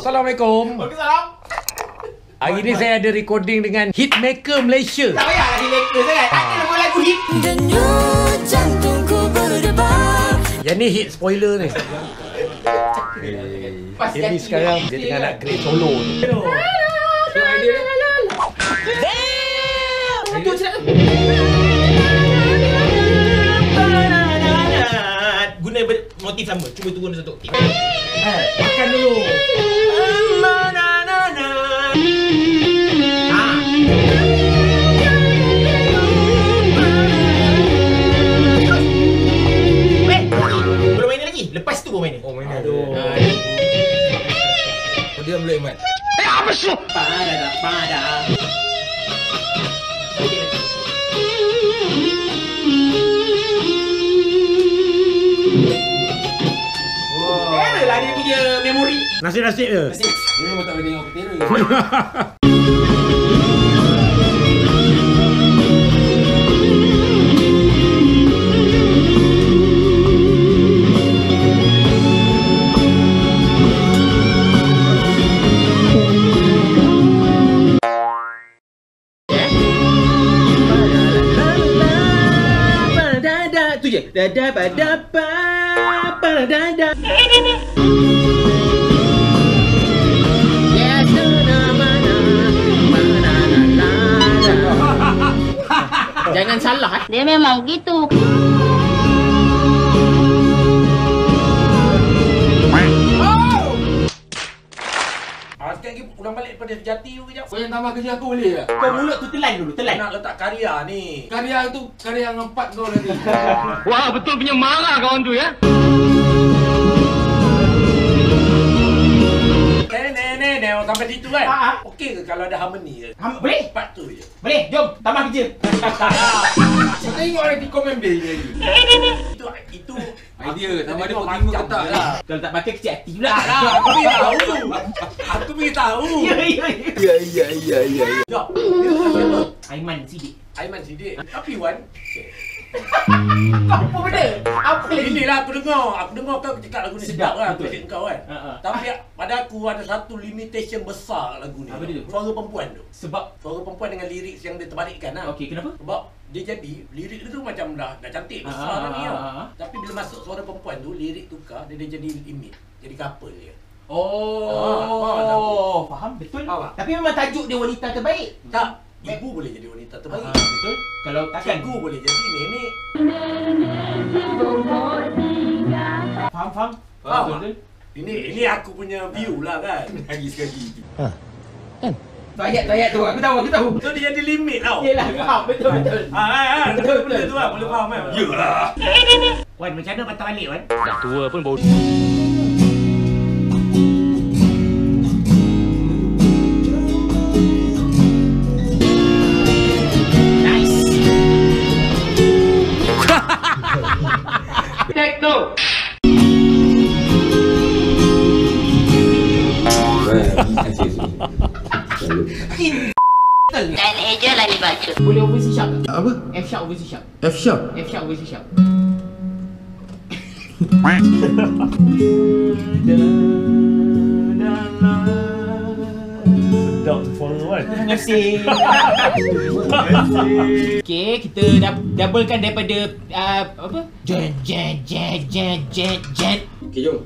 Assalamualaikum. Waalaikumsalam. Hari ini saya ada recording dengan hitmaker Malaysia. Tak payah hitmaker sangat. Ada nombor lagu hit. Yang ni hit spoiler ni. Ini sekarang dia tengah nak create solo ni. So idea dia. Damn! Itu cerita guna motif sama. Cuba turun satu. Makan dulu. Lepas tu kau main ni. Oh main ni. Aduh. Kau diam dulu Aiman. Eh apa sih? Pada. Wah. Adalah dia punya memori. Nasib-nasib je. Dia memang tak boleh tengok petera. Dada pada pada dada. Yes, jangan salah eh. Dia memang gitu. Ulang balik pada jati tu kejap. Kau yang tambah kerja aku boleh tak? Kau mulut tu telan dulu, telan. Nak letak karya ni. Karya tu, karya ngempat kau nanti. Wah, betul punya marah kawan tu ya. Nenek, sampai situ kan? Okey ke kalau ada harmoni ke? Boleh? Empat tu je. Boleh, jom, tambah kerja. Saya tengok nanti komen dia lagi. Itu idea, tambah dia buat timur ketak lah. Kalau tak pakai kecil hati pula. Aku pergi tahu. Aku pergi tahu. Ya. Jom. Aiman Sidik. Tapi Wan. Apa benda? Apa lagi? Inilah aku dengar. Aku dengar kau cakap lagu ni sedap lah. Aku cakap kau kan. Tapi pada aku ada satu limitation besar lagu ni. Apa dia tu? Suara perempuan tu. Sebab? Suara perempuan dengan lirik yang dia terbalikkan lah. Okey, kenapa? Sebab dia jadi, lirik dia tu macam dah cantik, besar dah ni tau. Tapi bila masuk suara perempuan tu, lirik tukar, dia jadi imit. Jadi couple dia. Oh, faham? Betul? Tapi memang tajuk dia wanita terbaik. Tak. Ibu boleh jadi wanita terbaik. Betul? Kalau takkan cikgu boleh jadi nenek. Faham? Faham? Ini aku punya view lah kan. Lagi sekali. Kan? Ayat tu aku tahu. So dia jadi limit tau. Yelah, faham betul. Betul tu lah, boleh faham kan? Yelah. Wan, macam mana patah balik Wan? Dah tua pun baru. Tekno. Dan eja lah dibaca. Boleh over C sharp. Apa? F sharp over C sharp. F sharp over C sharp. Sedap forward. Terima kasih. Okey, kita doublekan daripada apa? Jet. Okey, jom.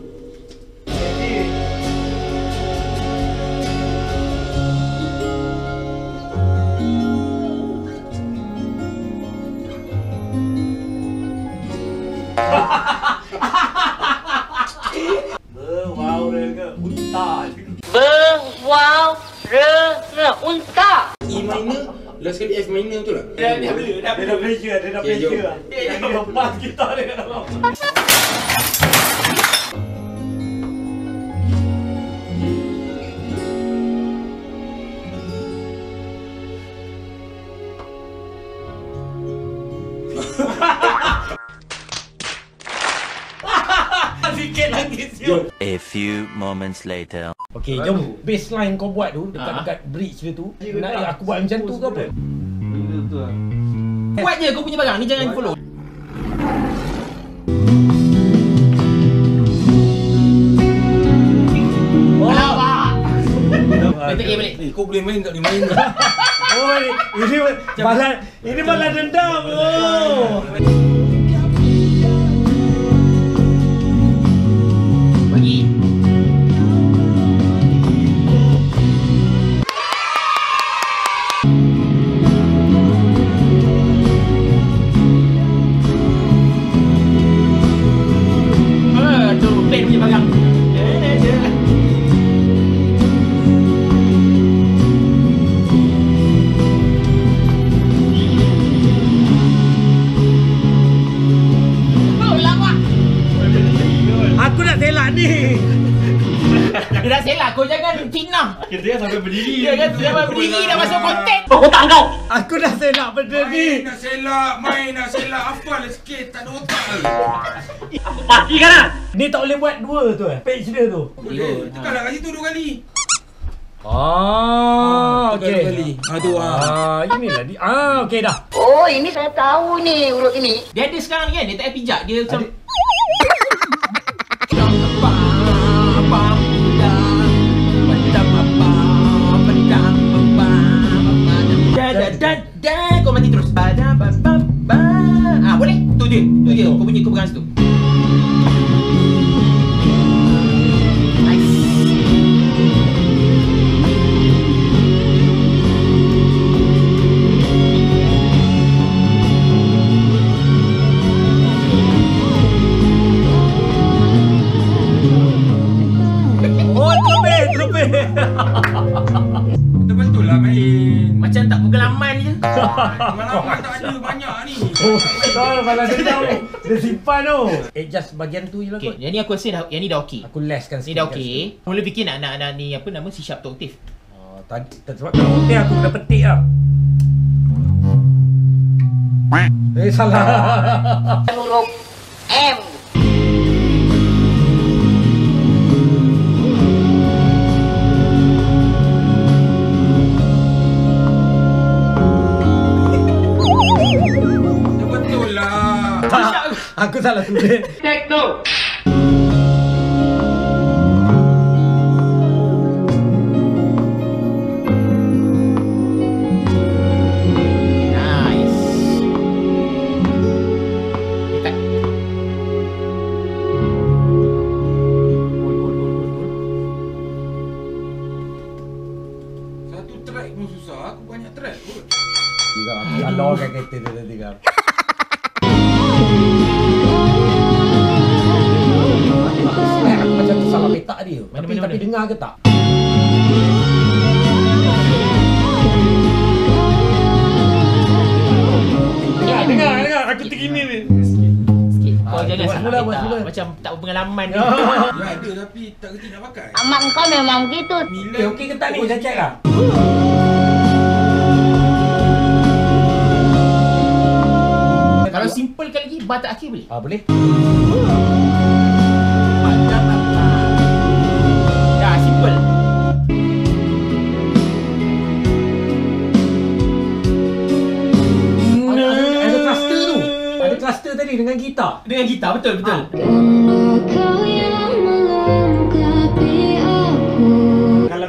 Berwaw rega unta. E minor, last kali F minor betul tak? Dia dah pleasure. Dia dah lepas gitar dia kat dalam. A few moments later. Okey, jom baseline kau buat tu dekat bridge dia tu. Nak aku buat macam tu ke apa? Betul. Buat je kau punya barang ni, jangan follow. Wah. Ini kok boleh main tak dimain. Oh, ini malah dendam. Oh. Dia dah selak, kau jangan fitnah. Kita sampai berdiri. Dia kan sampai berdiri dah masuk konten. Otak kau. Aku dah selak berdiri. Main dah selak. Apalah sikit, tak ada otak ke? Mati kan lah. Ni tak boleh buat dua tu eh? Page dia tu. Boleh. Tekanlah kat situ dua kali. Okey. Inilah dia. Okey dah. Oh, ini saya tahu ni urut ini. Dia ada sekarang kan? Dia tak payah pijak. Dia macam... Kau mati terus. Ah, boleh? Tu dia. Kau bunyi, kau pegang situ. Oh, terbit. Betul-betul lah main. Macam tak pengalaman je. Pengalaman tak ada banyak ni. Oh, betul. Kalau dia tahu, dia simpan tu. Adjust bahagian tu je lah kot. Yang ni aku rasa dah, yang ni dah okey. Aku leskan sikit. Ni dah okey. Mula fikir nak ni apa nama, C sharp tu oktif. Oh, sebab kalau oktif aku dah petik lah. Salah. Huruf M. Aku salah tulis. Take two. Nice. Kita. Satu track pun susah. Aku banyak track kot. Tiga. Kalau kaki tiga tiga. Dia. Tapi dengar ke tak? Dengar. Aku terkini ni. Sikit. Kau jangan salah. Macam tak berpengalaman ni. Dia ada tapi tak kerti nak pakai. Amat kau memang begitu. Okey ke tak ni? Dah check lah. Kalau simple kan lagi, bar tak akhir boleh? Boleh. Tadi dengan gitar betul. Kalau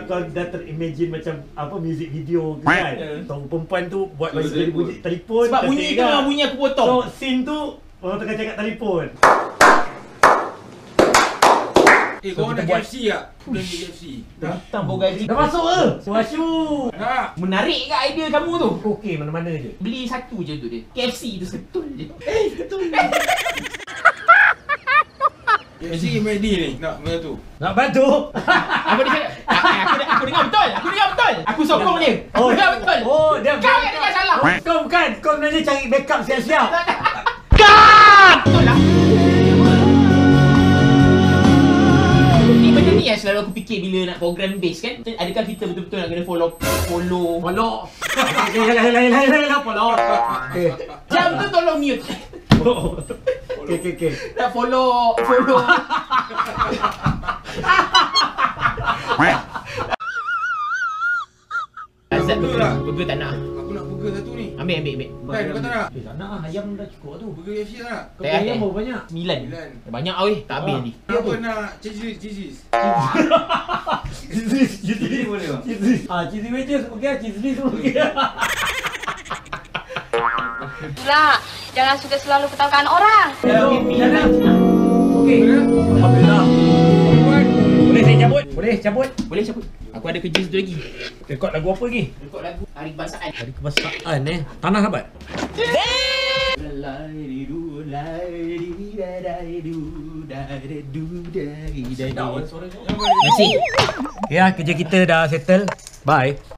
kau dah terimagine macam apa music video kan, tong perempuan tu buat macam bunyi telefon. Sebab bunyi tu memang bunyi aku potong. So scene tu orang tengah cakap telefon. Kau nak KFC tak? Boleh KFC. Datang bawa gaji. Dah masuk ke? Masuk. Nak. Menarik ke idea kamu tu? Okey, mana-mana je. Beli satu je untuk dia. KFC tu setul je. Betul. KFC ready ni. Nak batu. Nak batu? Apa dia cakap? Aku dengar betul. Aku sokong dia. Aku dengar betul. Oh, dia. Kau yang dengar salah. Kau bukan. Kau sebenarnya cari backup siap-siap. Cut! Betul lah. Benda ni yang selalu aku fikir bila nak program bass kan, adakah kita betul-betul nak kena follow lain follow. Okey, jam tu tolong mute. Okey nak follow Azad betul tak nak. Aku nak buka satu ni. Ambil. Baik, kau tak nak? Eh, tak nak lah. Ayam dah cukup tu. Burger KFC tak nak? Kau punya ayam berapa banyak? 9. Banyak lah weh. Tak habis ni. Apa nak cheese? Cheese boleh tak? Cheese wedges okey lah. Cheese list okey lah. Pula, jangan suka selalu ketawakan orang. Okey. Alhamdulillah. Boleh cabut. Aku ada kerja satu lagi. Rekod lagu apa lagi? Rekod lagu Hari Kebangsaan Tanah Sahabat. Terima kasih. Ya, kerja kita dah settle. Bye.